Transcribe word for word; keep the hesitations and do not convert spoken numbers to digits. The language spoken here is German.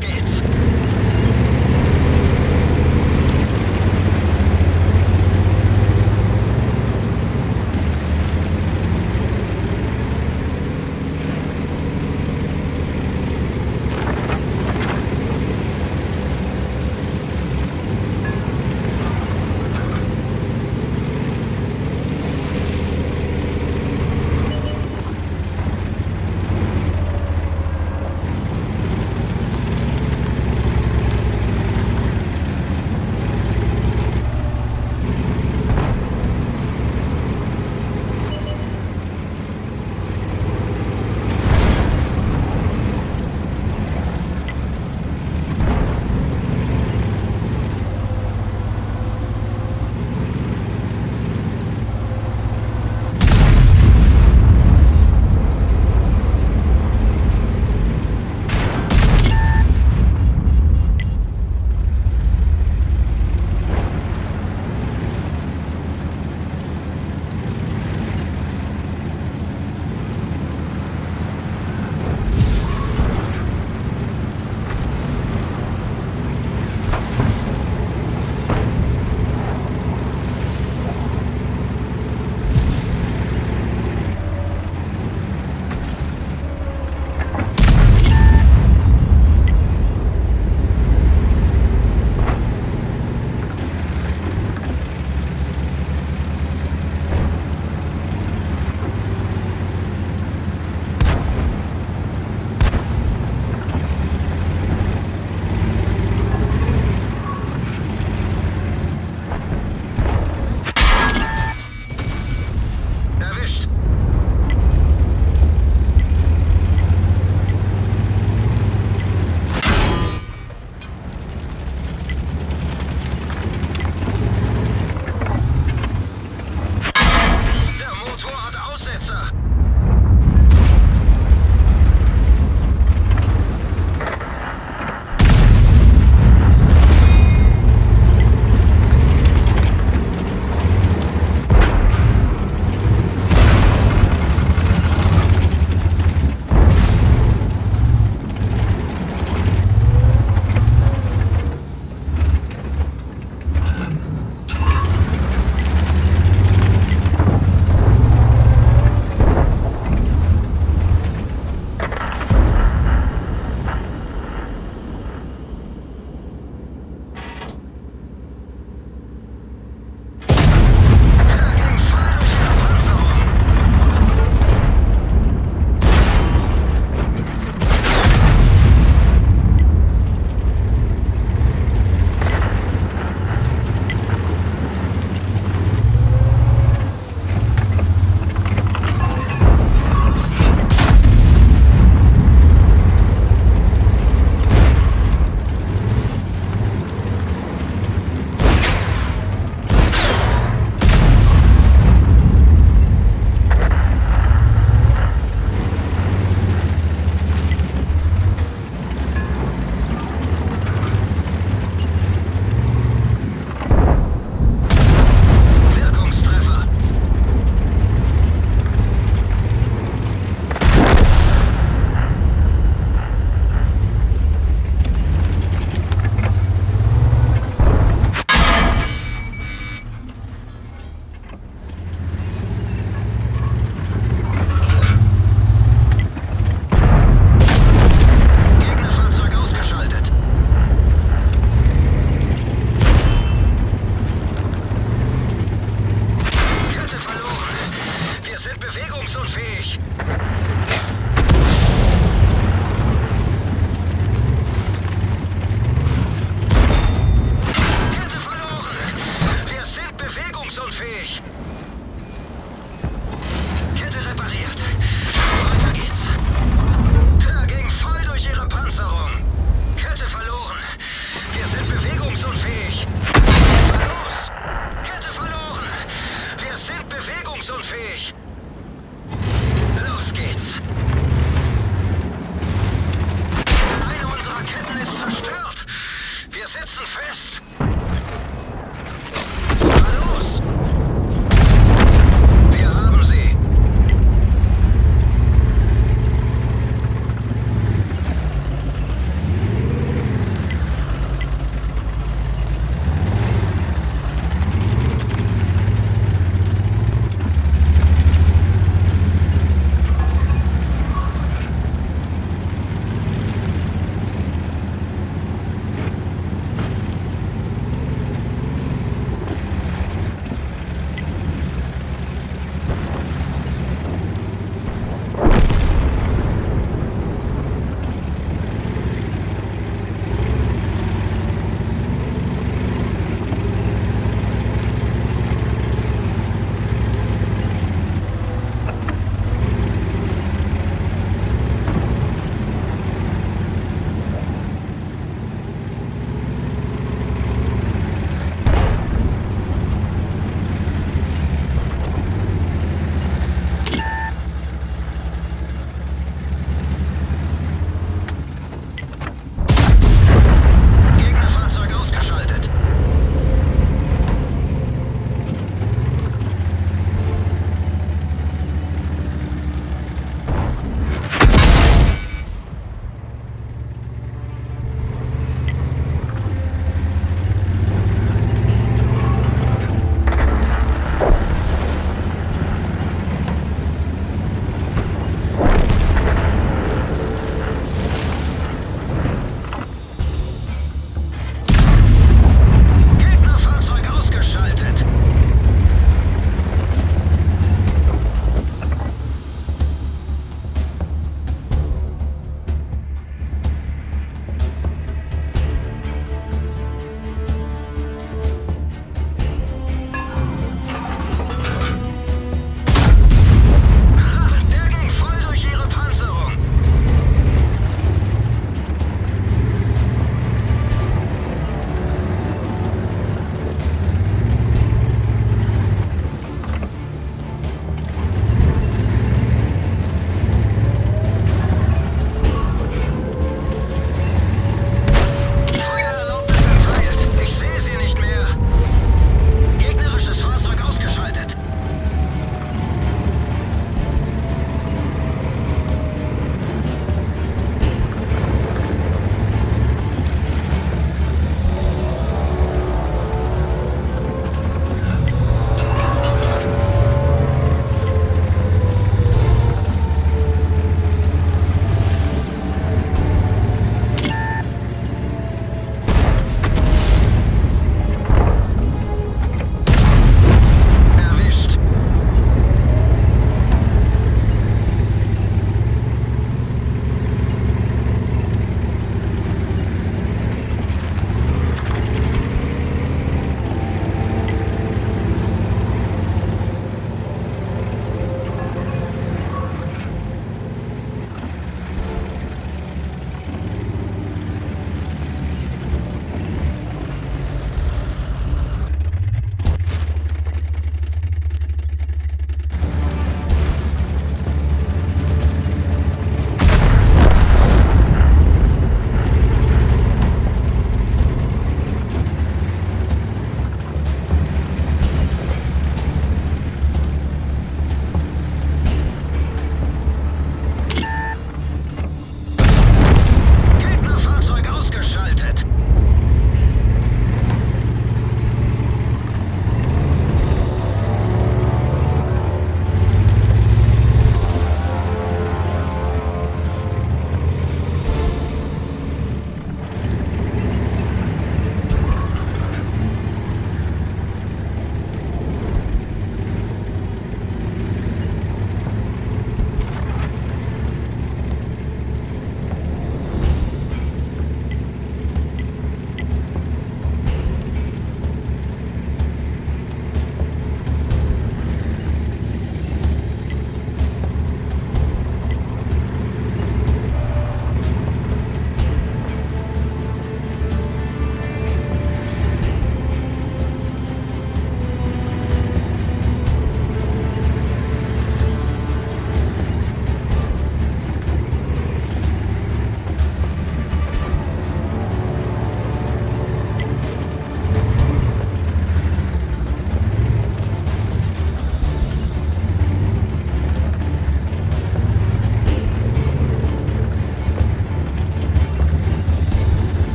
geht's!